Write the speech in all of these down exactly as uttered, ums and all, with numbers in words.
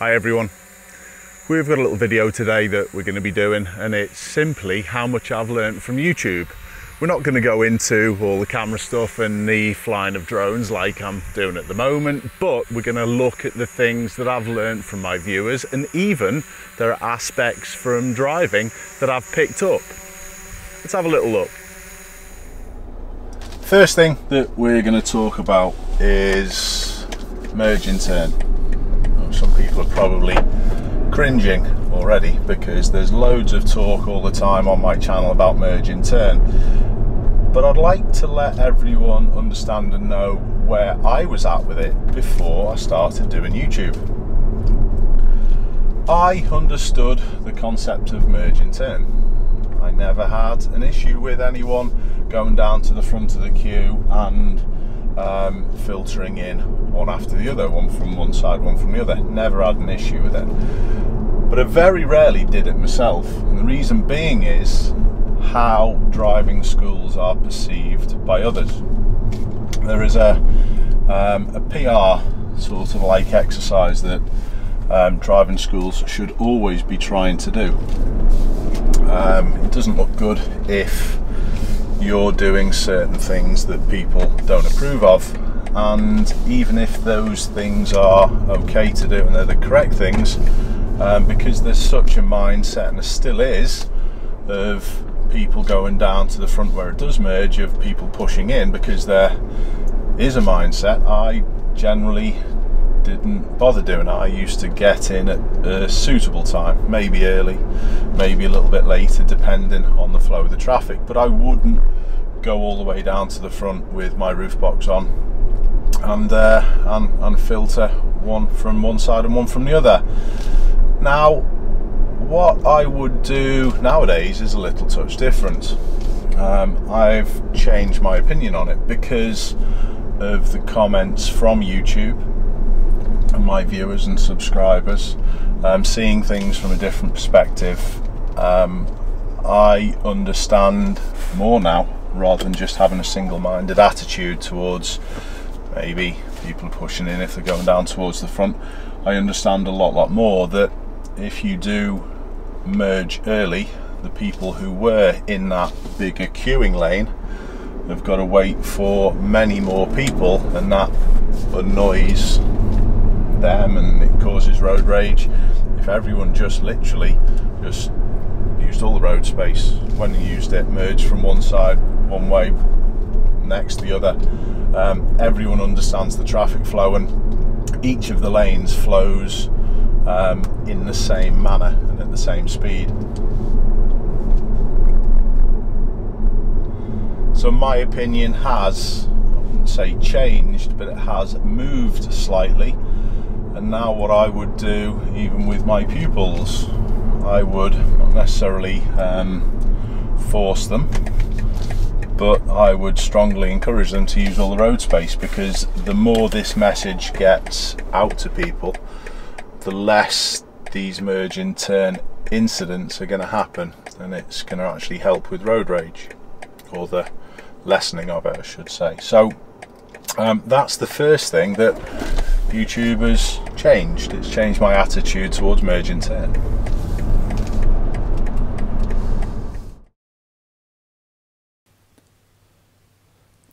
Hi everyone, we've got a little video today that we're going to be doing, and it's simply how much I've learned from YouTube. We're not going to go into all the camera stuff and the flying of drones like I'm doing at the moment, but we're going to look at the things that I've learned from my viewers, and even there are aspects from driving that I've picked up. Let's have a little look. First thing that we're going to talk about is merge and turn. Some people are probably cringing already because there's loads of talk all the time on my channel about merge and turn, but I'd like to let everyone understand and know where I was at with it before I started doing YouTube. I understood the concept of merge and turn. I never had an issue with anyone going down to the front of the queue and Um, filtering in one after the other, one from one side, one from the other. Never had an issue with it, but I very rarely did it myself, and the reason being is how driving schools are perceived by others. There is a, um, a P R sort of like exercise that um, driving schools should always be trying to do. Um, it doesn't look good if you're doing certain things that people don't approve of, and even if those things are okay to do and they're the correct things, um, because there's such a mindset, and there still is, of people going down to the front where it does merge, of people pushing in, because there is a mindset. I generally didn't bother doing it. I used to get in at a suitable time, maybe early, maybe a little bit later, depending on the flow of the traffic, but I wouldn't go all the way down to the front with my roof box on and, uh, and, and filter one from one side and one from the other. Now, what I would do nowadays is a little touch different. Um, I've changed my opinion on it because of the comments from YouTube and my viewers and subscribers, um, seeing things from a different perspective. um, I understand more now, rather than just having a single-minded attitude towards maybe people pushing in if they're going down towards the front. I understand a lot lot more that if you do merge early, the people who were in that bigger queuing lane have got to wait for many more people, and that annoys them and it causes road rage. If everyone just literally just used all the road space when you used it, merged from one side one way next the other, um, everyone understands the traffic flow and each of the lanes flows um, in the same manner and at the same speed. So my opinion has, I wouldn't say changed, but it has moved slightly. And now what I would do, even with my pupils, I would not necessarily um, force them, but I would strongly encourage them to use all the road space, because the more this message gets out to people, the less these merge and turn incidents are going to happen, and it's going to actually help with road rage, or the lessening of it I should say. So um, that's the first thing that YouTubers changed. It's changed my attitude towards merge and turn.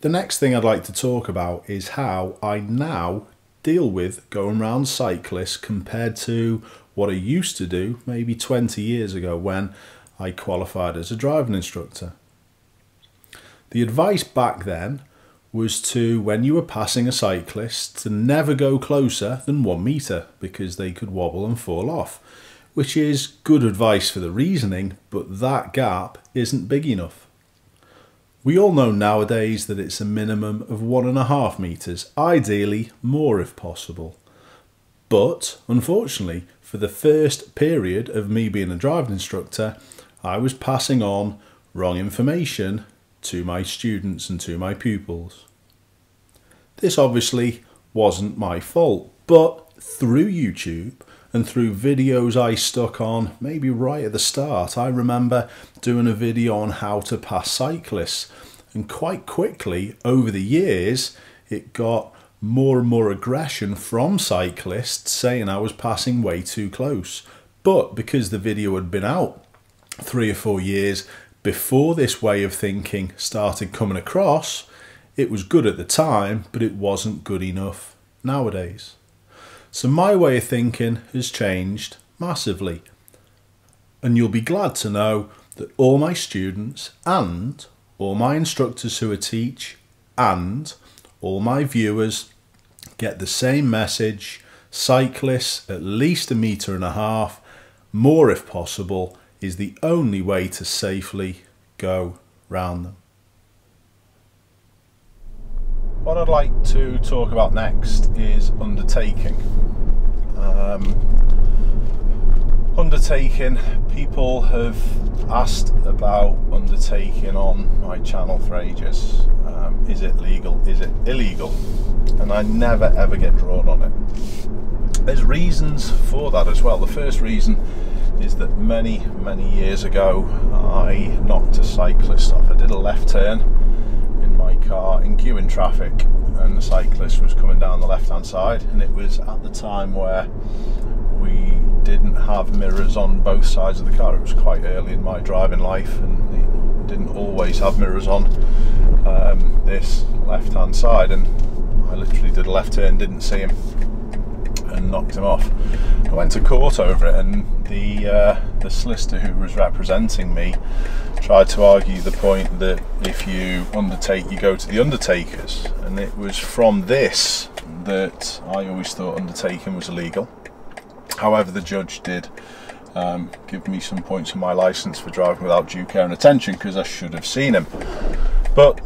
The next thing I'd like to talk about is how I now deal with going round cyclists compared to what I used to do maybe twenty years ago when I qualified as a driving instructor. The advice back then was to, when you were passing a cyclist, to never go closer than one metre because they could wobble and fall off, which is good advice for the reasoning, but that gap isn't big enough. We all know nowadays that it's a minimum of one and a half metres, ideally more if possible. But unfortunately, for the first period of me being a driving instructor, I was passing on wrong information to my students and to my pupils. This obviously wasn't my fault, but through YouTube and through videos I stuck on, maybe right at the start, I remember doing a video on how to pass cyclists, and quite quickly over the years it got more and more aggression from cyclists saying I was passing way too close. But because the video had been out three or four years before this way of thinking started coming across, it was good at the time, but it wasn't good enough nowadays. So my way of thinking has changed massively. And you'll be glad to know that all my students and all my instructors who I teach and all my viewers get the same message. Cyclists at least a metre and a half, more if possible, is the only way to safely go round them. What I'd like to talk about next is undertaking. Um, undertaking, people have asked about undertaking on my channel for ages. Um, is it legal? Is it illegal? And I never ever get drawn on it. There's reasons for that as well. The first reason is that many, many years ago, I knocked a cyclist off. I did a left turn my car in queuing traffic, and the cyclist was coming down the left hand side, and it was at the time where we didn't have mirrors on both sides of the car. It was quite early in my driving life, and it didn't always have mirrors on um, this left hand side, and I literally did a left turn, didn't see him, and knocked him off. I went to court over it, and the uh, the solicitor who was representing me tried to argue the point that if you undertake, you go to the undertakers, and it was from this that I always thought undertaking was illegal. However, the judge did um, give me some points on my licence for driving without due care and attention because I should have seen him. But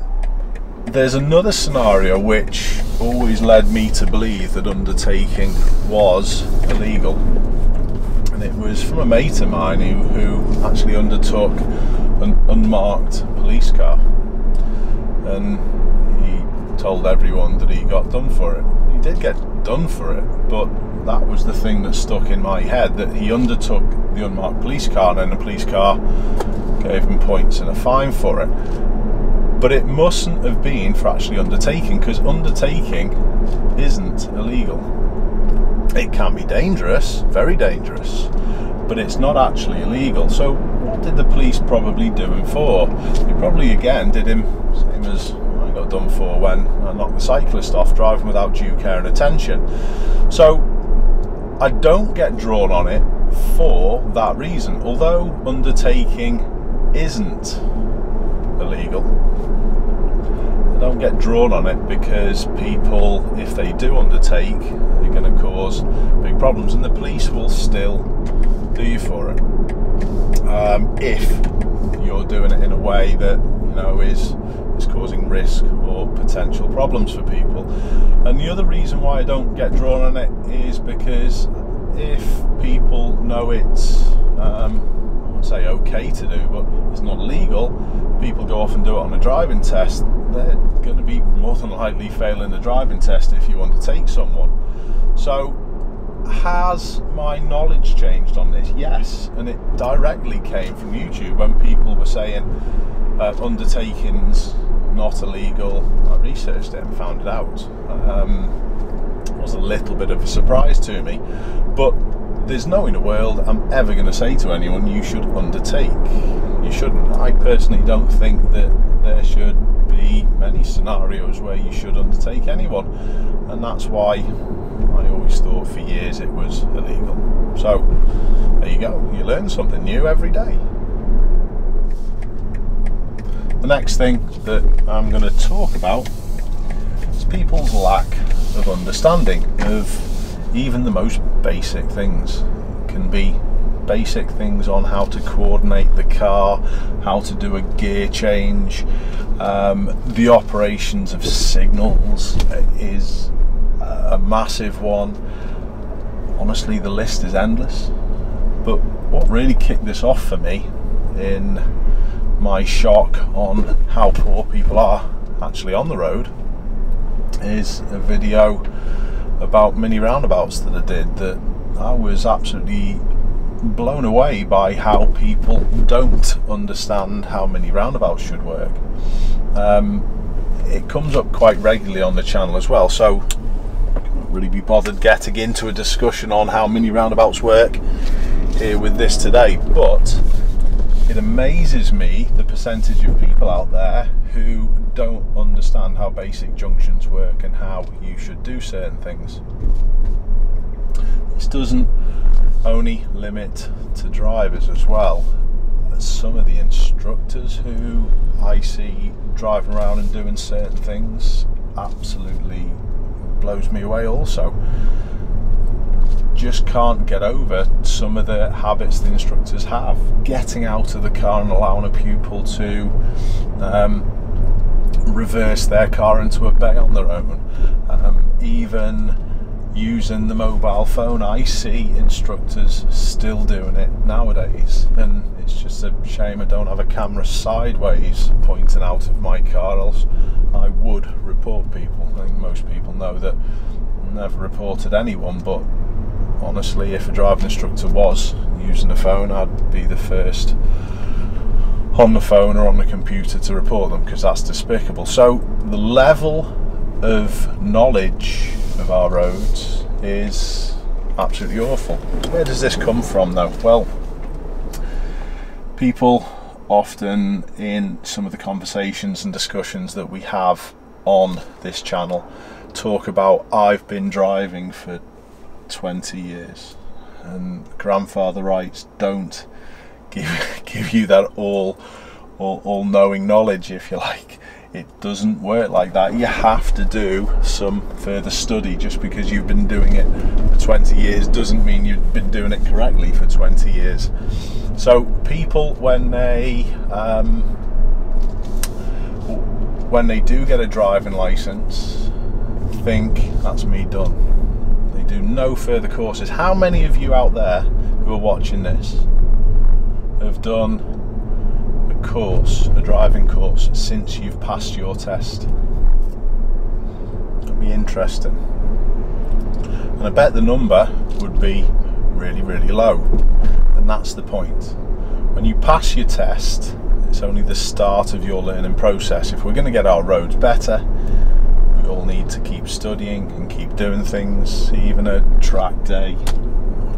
there's another scenario which always led me to believe that undertaking was illegal, and it was from a mate of mine who, who actually undertook an unmarked police car, and he told everyone that he got done for it. He did get done for it, but that was the thing that stuck in my head, that he undertook the unmarked police car, and then the police car gave him points and a fine for it. But it mustn't have been for actually undertaking, because undertaking isn't illegal. It can be dangerous, very dangerous, but it's not actually illegal. So what did the police probably do him for? They probably again did him, same as I got done for when I knocked the cyclist off, driving without due care and attention. So I don't get drawn on it for that reason, although undertaking isn't illegal. I don't get drawn on it because people, if they do undertake, they're going to cause big problems, and the police will still do you for it um, if you're doing it in a way that, you know, is is causing risk or potential problems for people. And the other reason why I don't get drawn on it is because if people know it's um, say okay to do but it's not legal, people go off and do it on a driving test, they're going to be more than likely failing the driving test if you undertake someone. So has my knowledge changed on this? Yes, and it directly came from YouTube when people were saying uh, undertaking's not illegal. I researched it and found it out. Um, it was a little bit of a surprise to me, but there's no in the world I'm ever going to say to anyone you should undertake. You shouldn't. I personally don't think that there should be many scenarios where you should undertake anyone, and that's why I always thought for years it was illegal. So there you go, you learn something new every day. The next thing that I'm going to talk about is people's lack of understanding of even the most basic things. It can be basic things on how to coordinate the car, how to do a gear change, um, the operations of signals is a massive one. Honestly, the list is endless. But what really kicked this off for me in my shock on how poor people are actually on the road is a video about mini roundabouts that I did, that I was absolutely blown away by how people don't understand how mini roundabouts should work. Um, it comes up quite regularly on the channel as well, so I couldn't really be bothered getting into a discussion on how mini roundabouts work here with this today. But it amazes me the percentage of people out there who don't understand how basic junctions work and how you should do certain things. This doesn't only limit to drivers as well. Some of the instructors who I see driving around and doing certain things absolutely blows me away also. Just can't get over some of the habits the instructors have. Getting out of the car and allowing a pupil to um, reverse their car into a bay on their own. Um, even using the mobile phone, I see instructors still doing it nowadays, and it's just a shame I don't have a camera sideways pointing out of my car, else I would report people. I think most people know that I've never reported anyone, but honestly, if a driving instructor was using the phone, I'd be the first on the phone or on the computer to report them, because that's despicable. So the level of knowledge of our roads is absolutely awful. Where does this come from though? Well, people often in some of the conversations and discussions that we have on this channel talk about, I've been driving for twenty years, and grandfather rights don't give, give you that all, all, all-knowing knowledge, if you like. It doesn't work like that. You have to do some further study. Just because you've been doing it for twenty years doesn't mean you've been doing it correctly for twenty years. So people, when they um, when they do get a driving license, think that's me done. They do no further courses. How many of you out there who are watching this have done course, a driving course, since you've passed your test? It'd be interesting, and I bet the number would be really, really low. And that's the point. When you pass your test, it's only the start of your learning process. If we're going to get our roads better, we all need to keep studying and keep doing things. Even a track day,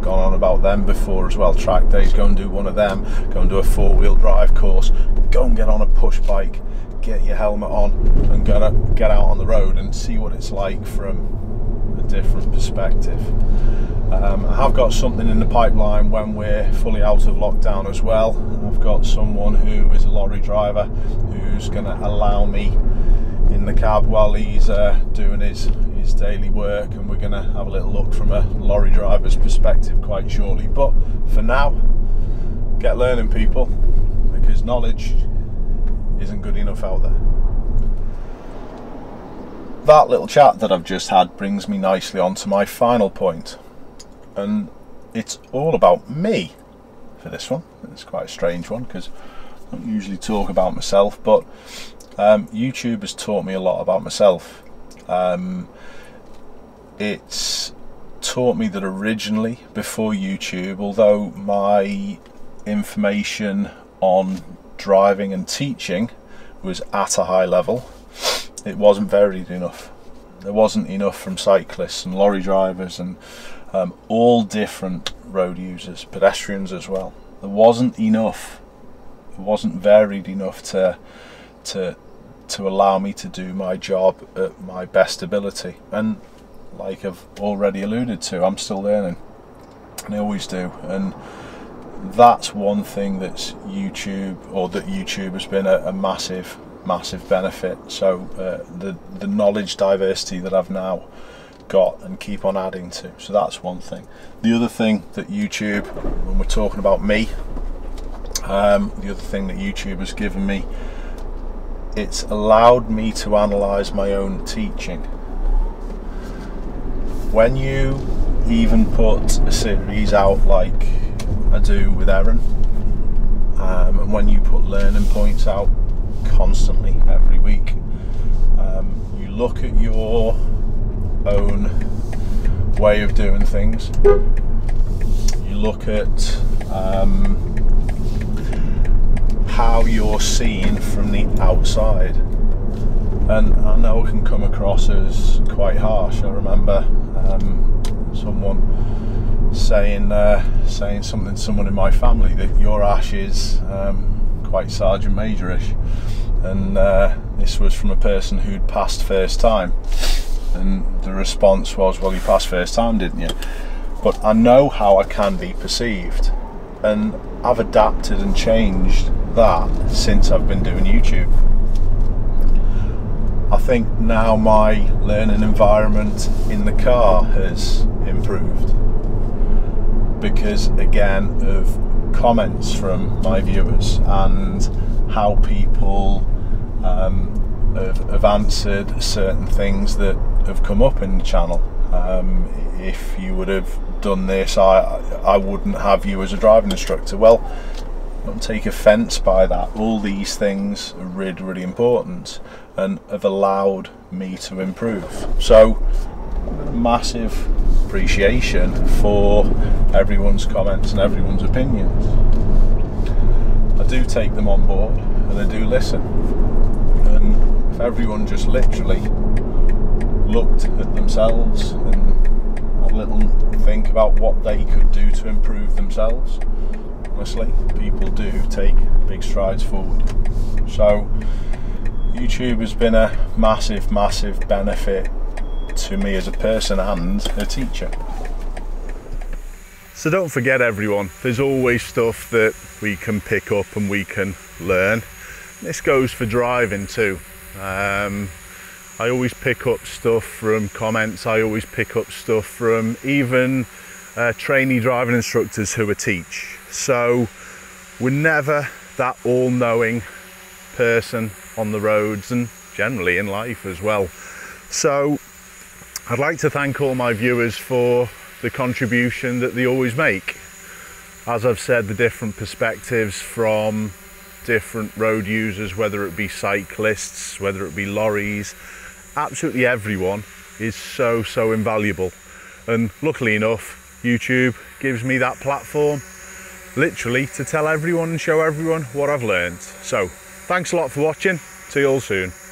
gone on about them before as well. Track days, go and do one of them, go and do a four-wheel drive course, go and get on a push bike, get your helmet on and get up, get out on the road and see what it's like from a different perspective. um, I have got something in the pipeline when we're fully out of lockdown as well. I've got someone who is a lorry driver who's going to allow me in the cab while he's uh, doing his his daily work, and we're going to have a little look from a lorry driver's perspective quite shortly. But for now, get learning, people, because knowledge isn't good enough out there. That little chat that I've just had brings me nicely on to my final point, and it's all about me for this one. It's quite a strange one because I don't usually talk about myself, but um, YouTube has taught me a lot about myself. Um, it's taught me that originally, before YouTube, although my information on driving and teaching was at a high level, it wasn't varied enough. There wasn't enough from cyclists and lorry drivers and um, all different road users, pedestrians as well. There wasn't enough. It wasn't varied enough to to to allow me to do my job at my best ability. And like I've already alluded to, I'm still learning, and I always do. And that's one thing that's YouTube, or that YouTube has been a, a massive massive benefit. So uh, the the knowledge diversity that I've now got and keep on adding to, so that's one thing. The other thing that YouTube, when we're talking about me, um, the other thing that YouTube has given me, it's allowed me to analyse my own teaching. When you even put a series out like I do with Erin, um, and when you put learning points out constantly every week, um, you look at your own way of doing things, you look at um, how you're seen from the outside. and I know it can come across as quite harsh. I remember um, someone saying uh, saying something to someone in my family that your ash is um, quite Sergeant Major-ish, and uh, this was from a person who'd passed first time, and the response was, well, you passed first time, didn't you? But I know how I can be perceived, and I've adapted and changed that since I've been doing YouTube. I think now my learning environment in the car has improved because, again, of comments from my viewers and how people um, have, have answered certain things that have come up in the channel. Um, if you would have done this, I, I wouldn't have you as a driving instructor. Well, don't take offence by that. All these things are really, really important and have allowed me to improve. So, massive appreciation for everyone's comments and everyone's opinions. I do take them on board and I do listen. And if everyone just literally looked at themselves and had a little think about what they could do to improve themselves, honestly, people do take big strides forward. So YouTube has been a massive, massive benefit to me as a person and a teacher. So don't forget, everyone, there's always stuff that we can pick up and we can learn. This goes for driving too. Um, I always pick up stuff from comments, I always pick up stuff from even uh, trainee driving instructors who I teach. So we're never that all-knowing person on the roads and generally in life as well. So I'd like to thank all my viewers for the contribution that they always make. As I've said, the different perspectives from different road users, whether it be cyclists, whether it be lorries, absolutely everyone is so, so invaluable. And luckily enough, YouTube gives me that platform literally to tell everyone and show everyone what I've learned. So thanks a lot for watching. See you all soon.